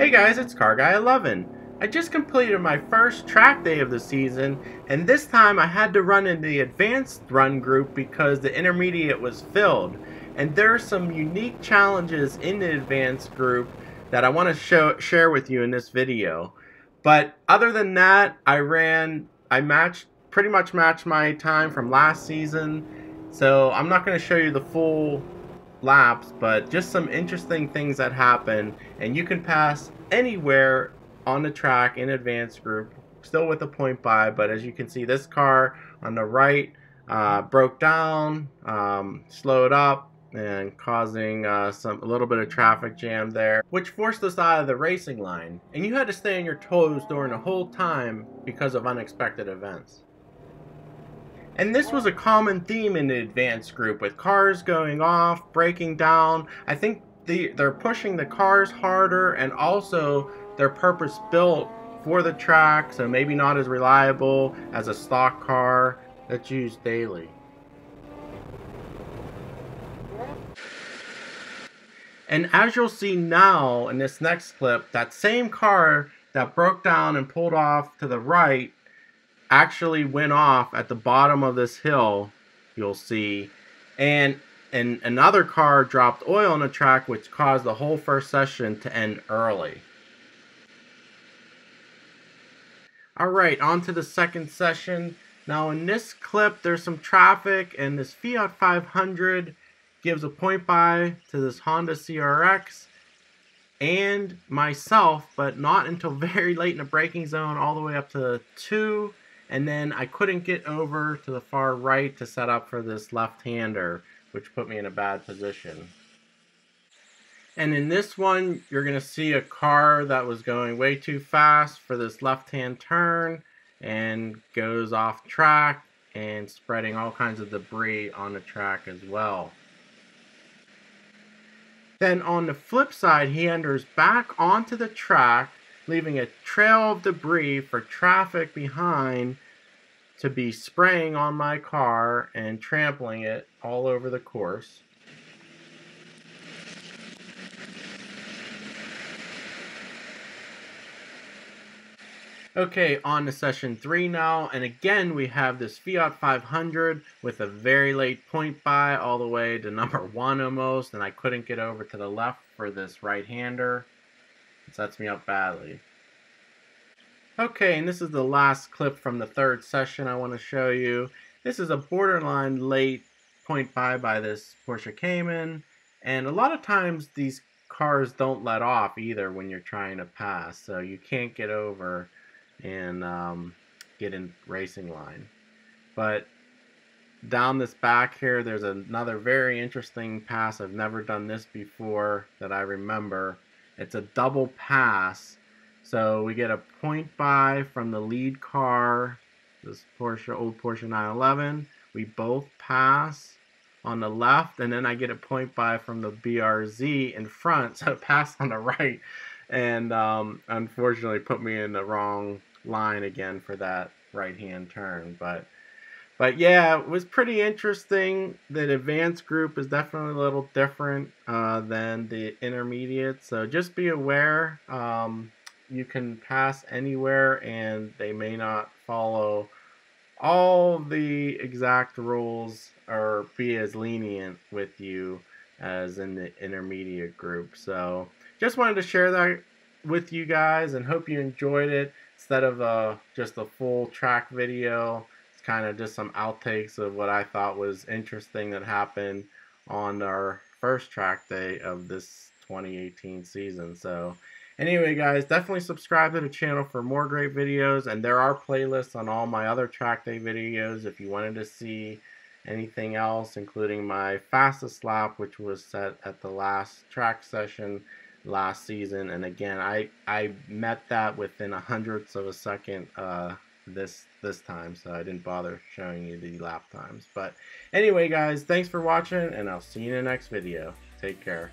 Hey guys, it's CarGuy11. I just completed my first track day of the season, and this time I had to run in the advanced run group because the intermediate was filled. And there are some unique challenges in the advanced group that I want to share with you in this video. But other than that, I pretty much matched my time from last season. So I'm not going to show you the full laps, but just some interesting things that happen, and you can pass anywhere on the track in advanced group, still with a point buy. But as you can see, this car on the right broke down, slowed up, and causing a little bit of traffic jam there, which forced us out of the racing line, and you had to stay on your toes during the whole time because of unexpected events. And this was a common theme in the advanced group, with cars going off, breaking down. I think they're pushing the cars harder, and also they're purpose-built for the track, so maybe not as reliable as a stock car that's used daily. And as you'll see now in this next clip, that same car that broke down and pulled off to the right actually went off at the bottom of this hill, you'll see, and another car dropped oil on the track, which caused the whole first session to end early. Alright, on to the second session. Now in this clip there's some traffic, and this Fiat 500 gives a point buy to this Honda CRX and myself, but not until very late in the braking zone, all the way up to 2. And then I couldn't get over to the far right to set up for this left-hander, which put me in a bad position. And in this one, you're going to see a car that was going way too fast for this left-hand turn and goes off track and spreading all kinds of debris on the track as well. Then on the flip side, he enters back onto the track, leaving a trail of debris for traffic behind to be spraying on my car and trampling it all over the course. Okay, on to session 3 now, and again we have this Fiat 500 with a very late point buy, all the way to number 1 almost, and I couldn't get over to the left for this right-hander. It sets me up badly. Okay, and this is the last clip from the third session I want to show you. This is a borderline late point buy by this Porsche Cayman, and a lot of times these cars don't let off either when you're trying to pass, so you can't get over and get in racing line. But down this back here there's another very interesting pass. I've never done this before that I remember. It's a double pass, so we get a point buy from the lead car, this old Porsche 911. We both pass on the left, and then I get a point buy from the BRZ in front, so pass on the right, and unfortunately put me in the wrong line again for that right-hand turn. But yeah, it was pretty interesting. The advanced group is definitely a little different than the intermediate, so just be aware. You can pass anywhere, and they may not follow all the exact rules or be as lenient with you as in the intermediate group. So just wanted to share that with you guys, and hope you enjoyed it. Instead of just a full track video, it's kind of just some outtakes of what I thought was interesting that happened on our first track day of this 2018 season. So anyway guys, definitely subscribe to the channel for more great videos, and there are playlists on all my other track day videos if you wanted to see anything else, including my fastest lap, which was set at the last track session last season. And again, I met that within 100ths of a second this time, so I didn't bother showing you the lap times. But anyway guys, thanks for watching, and I'll see you in the next video. Take care.